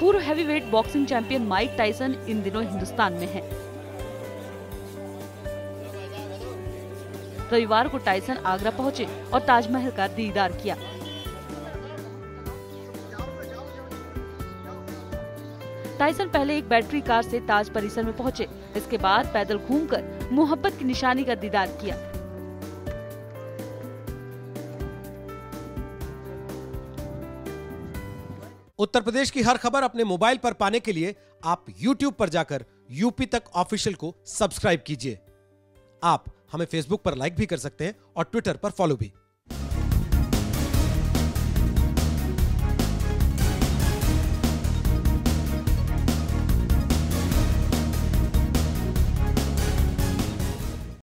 पूर्व heavyweight boxing champion Mike Tyson इन दिनों हिंदुस्तान में हैं। रविवार को टायसन आगरा पहुंचे और ताजमहल का दीदार किया। टायसन पहले एक बैटरी कार से ताज परिसर में पहुंचे, इसके बाद पैदल घूमकर मोहब्बत की निशानी का दीदार किया। उत्तर प्रदेश की हर खबर अपने मोबाइल पर पाने के लिए आप YouTube पर जाकर यूपी तक ऑफिशियल को सब्सक्राइब कीजिए। आप हमें फेसबुक पर लाइक भी कर सकते हैं और ट्विटर पर फॉलो भी।